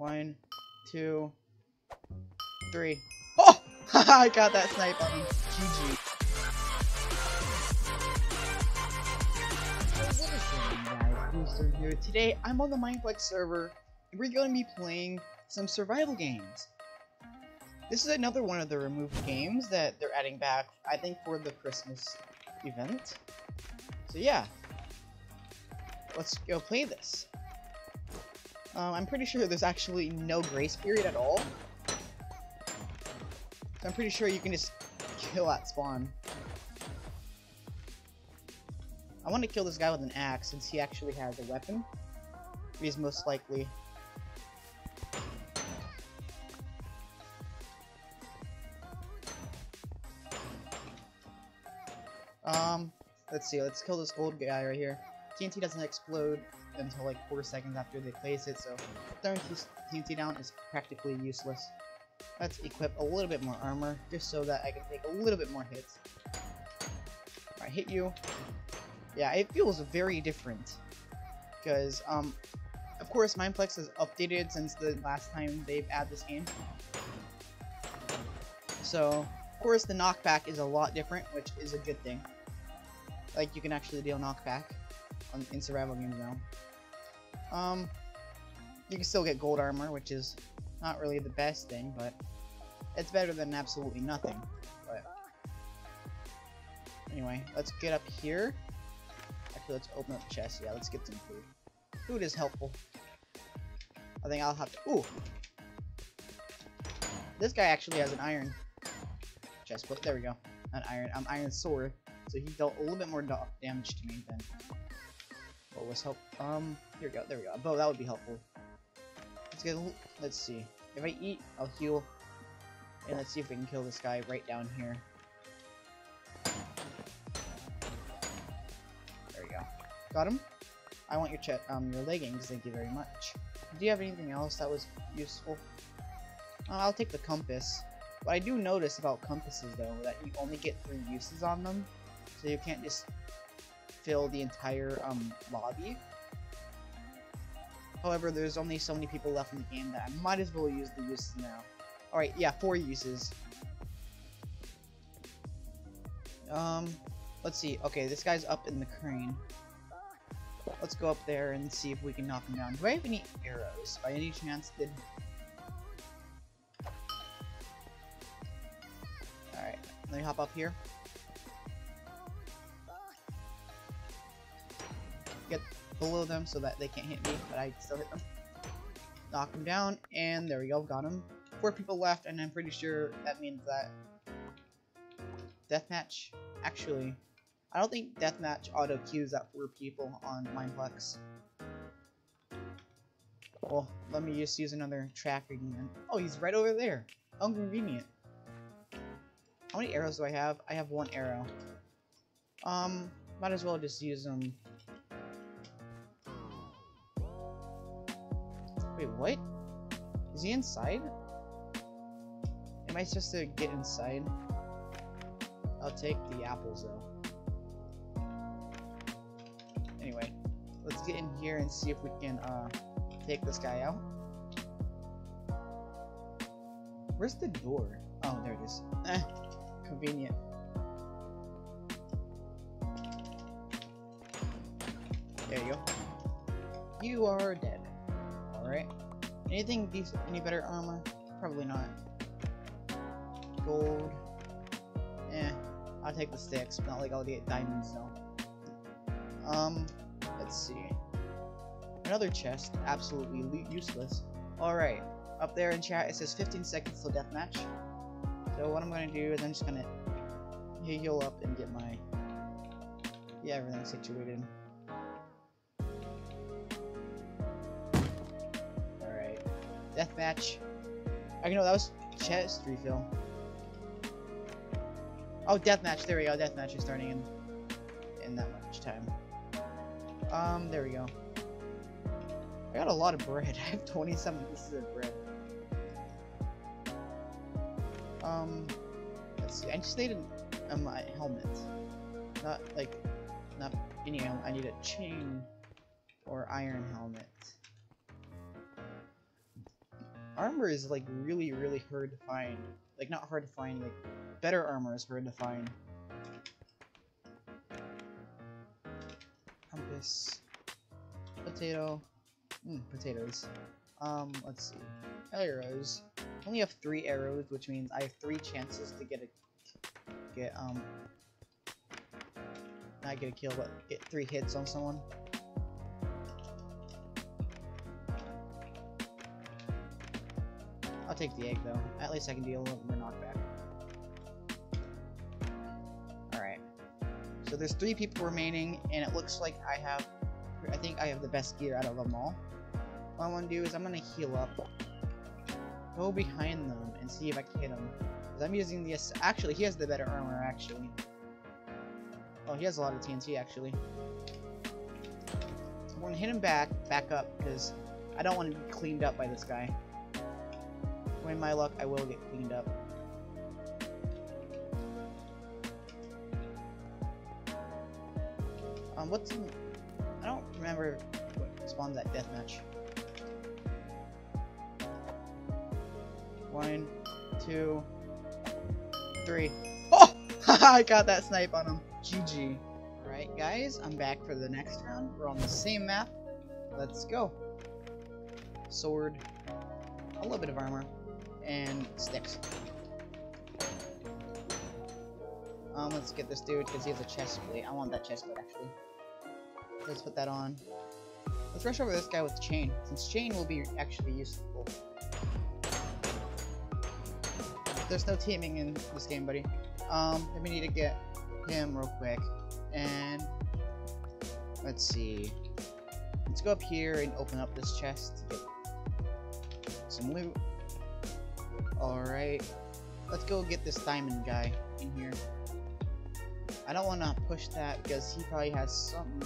1, 2, 3. Oh! I got that snipe on me. GG. Bluestorm here. Today I'm on the Mineplex server and we're going to be playing some survival games. This is another one of the removed games that they're adding back, I think, for the Christmas event. So yeah, let's go play this. I'm pretty sure there's actually no grace period at all, so I'm pretty sure you can just kill at spawn. I want to kill this guy with an axe since he actually has a weapon. He's most likely. Let's see, let's kill this gold guy right here. TNT doesn't explode until like 4 seconds after they place it, so throwing TNT down is practically useless. Let's equip a little bit more armor just so that I can take a little bit more hits. If I hit you. Yeah, it feels very different, because, of course, Mineplex has updated since the last time they've added this game. So, of course, the knockback is a lot different, which is a good thing. Like, you can actually deal knockback in survival games now. You can still get gold armor, which is not really the best thing, but it's better than absolutely nothing. But anyway, let's get up here. Let's open up the chest. Yeah, let's get some food. Food is helpful. I think I'll have to. Ooh! This guy actually has an iron chest, but there we go. An iron. I'm iron sword, so he dealt a little bit more damage to me than what was help. Here we go. There we go. Bow. That would be helpful. Let's get. Let's see. If I eat, I'll heal. And let's see if we can kill this guy right down here. Got him? I want your your leggings, thank you very much. Do you have anything else that was useful? I'll take the compass. What I do notice about compasses, though, that you only get 3 uses on them, so you can't just fill the entire lobby. However, there's only so many people left in the game that I might as well use the uses now. Alright, yeah, 4 uses. Let's see. Okay, this guy's up in the crane. Let's go up there and see if we can knock him down. Do I have any arrows? By any chance, did... Alright, let me hop up here. Get below them so that they can't hit me, but I still hit them. Knock him down, and there we go, got him. 4 people left, and I'm pretty sure that means that... Deathmatch? Actually... I don't think Deathmatch auto queues at 4 people on Mineplex. Well, let me just use another tracking then. Oh, he's right over there. How convenient. How many arrows do I have? I have 1 arrow. Might as well just use them. Wait, what? Is he inside? Am I supposed to get inside? I'll take the apples though. Anyway, let's get in here and see if we can take this guy out. Where's the door? Oh, there it is. Convenient. There you go. You are dead. Alright. Anything decent? Any better armor? Probably not. Gold. I'll take the sticks. But not like I'll get diamonds though. Let's see. Another chest, absolutely useless. Alright, up there in chat it says 15 seconds till deathmatch. So what I'm gonna do is I'm just gonna heal up and get my... Yeah, everything situated. Alright. Deathmatch. I know that was chest refill. Oh, deathmatch, there we go, deathmatch is starting in that much time. There we go. I got a lot of bread. I have 27 pieces of bread. Let's see. I just need my helmet. Not any helmet. I need a chain or iron helmet. armor is like really hard to find. Like not hard to find, like better armor is hard to find. Compass, potato, potatoes. Let's see, arrows. I only have 3 arrows, which means I have 3 chances to get a not get a kill, but get 3 hits on someone. I'll take the egg though. At least I can deal with more knockback. Alright. So there's 3 people remaining, and it looks like I have, I think I have the best gear out of them all. What I want to do is I'm going to heal up, go behind them, and see if I can hit them. Because I'm using the, actually he has the better armor actually. Oh, he has a lot of TNT actually. So I'm going to hit him back up, because I don't want to be cleaned up by this guy. In my luck, I will get cleaned up. What's in... I don't remember what spawns that deathmatch. 1, 2, 3. Oh! I got that snipe on him. GG. Alright, guys, I'm back for the next round. We're on the same map. Let's go. Sword. A little bit of armor. And sticks. Let's get this dude because he has a chest plate. I want that chest plate actually. Let's put that on. Let's rush over this guy with chain, since chain will be actually useful. There's no teaming in this game, buddy. Let me need to get him real quick. And let's see. Let's go up here and open up this chest to get some loot. Alright, let's go get this diamond guy in here. I don't want to push that because he probably has something.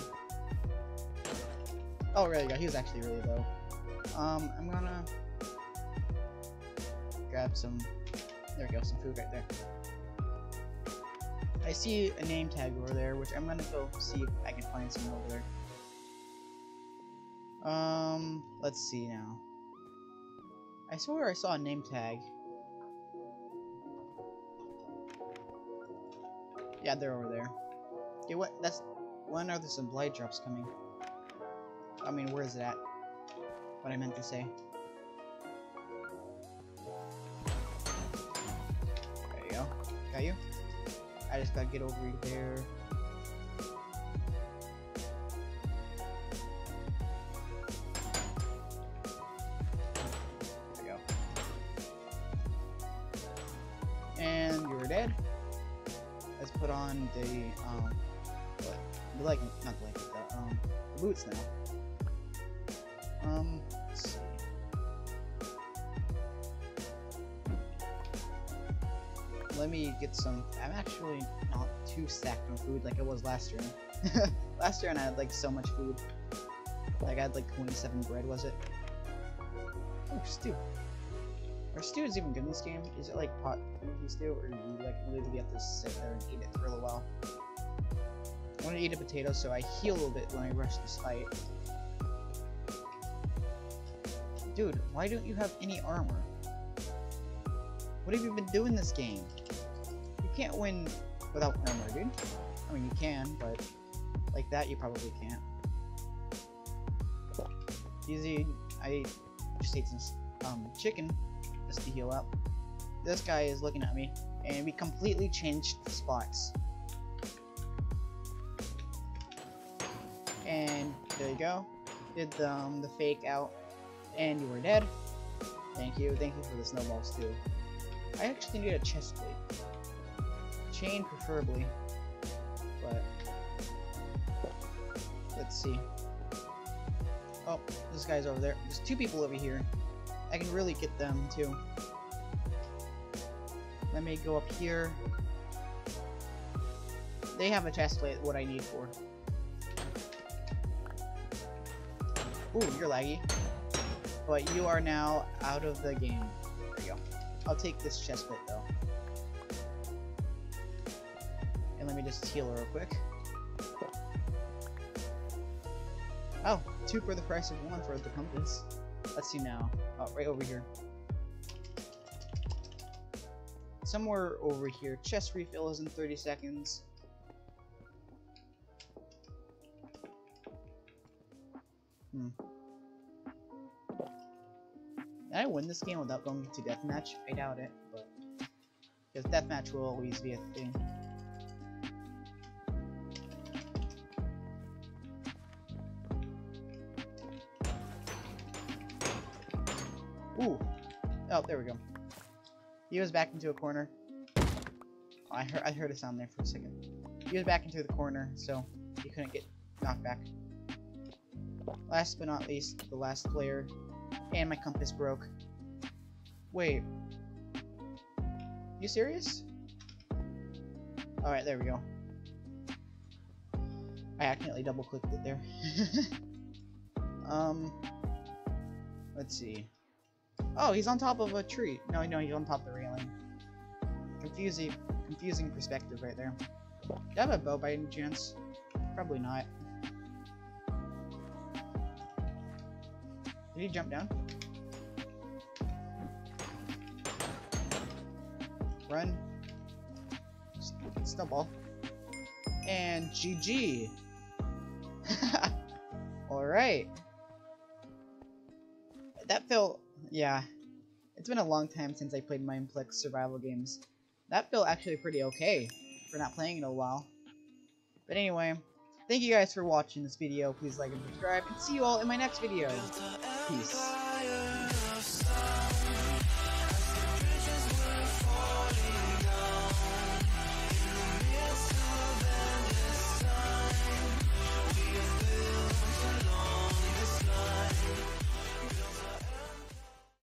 Oh, there you go. He was actually really low. I'm gonna grab some, there we go, some food right there. I see a name tag over there, which I'm gonna go see if I can find some over there. Let's see now. I swear I saw a name tag. Yeah, they're over there. Okay, what? That's. When are there some blight drops coming? I mean, where is it at? What I meant to say. There you go. Got you. I just gotta get over there. There you go. And you were dead. Let's put on the, the boots now. Let's see. Let me get some, I'm actually not too stacked on food like I was last year. Last year and I had like so much food. Like I had like 27 bread, was it? Oh, stew. Our stew is even good in this game. Is it like pot stew, or do you like literally have to sit there and eat it for a little while? I want to eat a potato, so I heal a little bit when I rush this fight. Dude, why don't you have any armor? What have you been doing this game? You can't win without armor, dude. I mean, you can, but like that, you probably can't. Easy. I just ate some chicken. To heal up. This guy is looking at me, and we completely changed the spots. And there you go. Did the fake out, and you were dead. Thank you for the snowballs too. I actually need a chest plate, chain preferably, but let's see. Oh, this guy's over there. There's 2 people over here. I can really get them too. Let me go up here. They have a chest plate, what I need for. Ooh, you're laggy. But you are now out of the game. There you go. I'll take this chest plate though. And let me just heal real quick. Oh, 2 for the price of 1 for the compass. Let's see now. Oh, right over here. somewhere over here. Chest refill is in 30 seconds. Did I win this game without going to deathmatch? I doubt it, but because deathmatch will always be a thing. Ooh! Oh, there we go. He was back into a corner. Oh, I heard a sound there for a second. He was back into the corner, so he couldn't get knocked back. Last but not least, the last player. And my compass broke. Wait. You serious? Alright, there we go. I accidentally double clicked it there. Let's see. Oh, he's on top of a tree. No, he's on top of the railing. Confusing perspective right there. Do I have a bow by any chance? Probably not. Did he jump down? Run. Snowball. And GG. Alright. That felt, yeah. It's been a long time since I played Mineplex survival games. That felt actually pretty okay for not playing in a while. But anyway, thank you guys for watching this video. Please like and subscribe, and see you all in my next video. Peace.